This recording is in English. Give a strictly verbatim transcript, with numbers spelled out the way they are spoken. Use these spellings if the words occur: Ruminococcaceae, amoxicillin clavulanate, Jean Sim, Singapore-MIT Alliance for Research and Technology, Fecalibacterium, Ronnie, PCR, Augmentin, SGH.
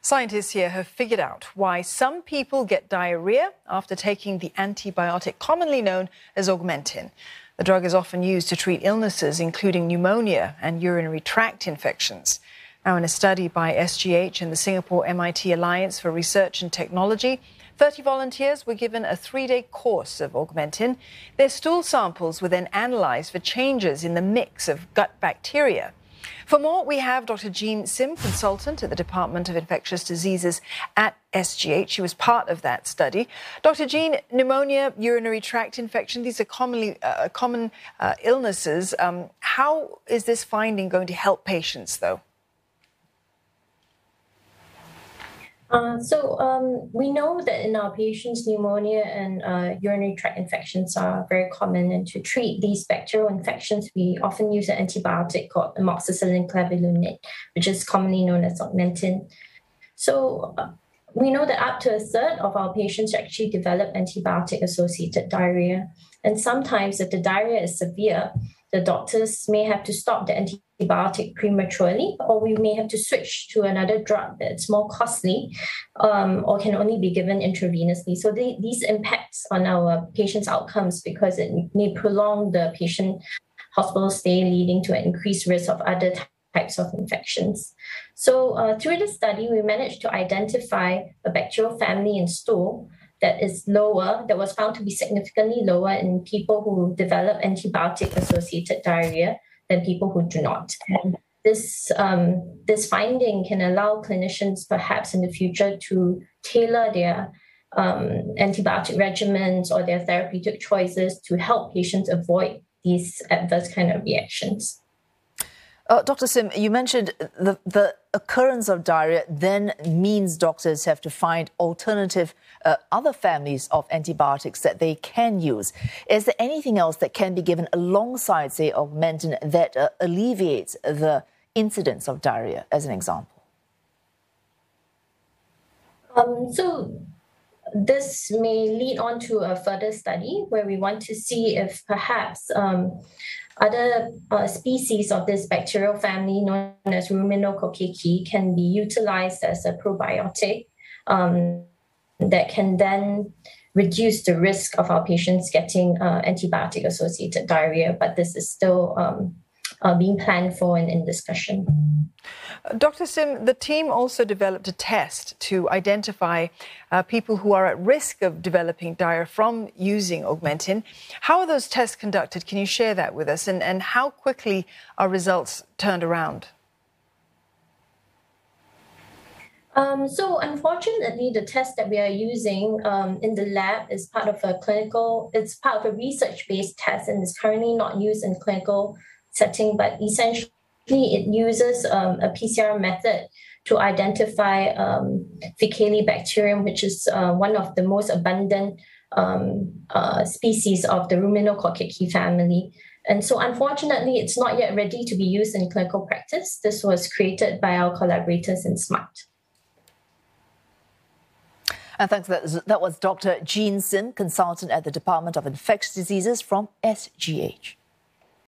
Scientists here have figured out why some people get diarrhea after taking the antibiotic commonly known as Augmentin. The drug is often used to treat illnesses including pneumonia and urinary tract infections. Now, in a study by S G H and the Singapore M I T Alliance for Research and Technology, thirty volunteers were given a three-day course of Augmentin. Their stool samples were then analysed for changes in the mix of gut bacteria. For more, we have Doctor Jean Sim, consultant at the Department of Infectious Diseases at S G H. She was part of that study. Doctor Jean, pneumonia, urinary tract infection, these are commonly uh, common uh, illnesses. Um, how is this finding going to help patients, though? Uh, so um, we know that in our patients, pneumonia and uh, urinary tract infections are very common, and to treat these bacterial infections, we often use an antibiotic called amoxicillin clavulanate, which is commonly known as Augmentin. So uh, we know that up to a third of our patients actually develop antibiotic-associated diarrhea, and sometimes if the diarrhea is severe, the doctors may have to stop the antibiotic prematurely, or we may have to switch to another drug that's more costly um, or can only be given intravenously. So they, these impacts on our patients' outcomes because it may prolong the patient hospital stay, leading to an increased risk of other types of infections. So uh, through this study, we managed to identify a bacterial family in stool that is lower, that was found to be significantly lower in people who develop antibiotic-associated diarrhea than people who do not. And this, um, this finding can allow clinicians perhaps in the future to tailor their um, antibiotic regimens or their therapeutic choices to help patients avoid these adverse kind of reactions. Uh, Doctor Sim, you mentioned the, the occurrence of diarrhea then means doctors have to find alternative uh, other families of antibiotics that they can use. Is there anything else that can be given alongside, say, Augmentin that uh, alleviates the incidence of diarrhea, as an example? Um, so this may lead on to a further study where we want to see if perhaps um, other uh, species of this bacterial family known as Ruminococcaceae can be utilized as a probiotic um, that can then reduce the risk of our patients getting uh, antibiotic-associated diarrhea, but this is still um, uh, being planned for and in discussion. Doctor Sim, the team also developed a test to identify uh, people who are at risk of developing diarrhea from using Augmentin. How are those tests conducted? Can you share that with us? And, and how quickly are results turned around? Um, so unfortunately, the test that we are using um, in the lab is part of a clinical, it's part of a research-based test and is currently not used in clinical setting, but essentially it uses um, a P C R method to identify um, Fecalibacterium, which is uh, one of the most abundant um, uh, species of the Ruminococcaceae family. And so unfortunately, it's not yet ready to be used in clinical practice. This was created by our collaborators in SMART. And thanks. That was Doctor Jean Sim, consultant at the Department of Infectious Diseases from S G H.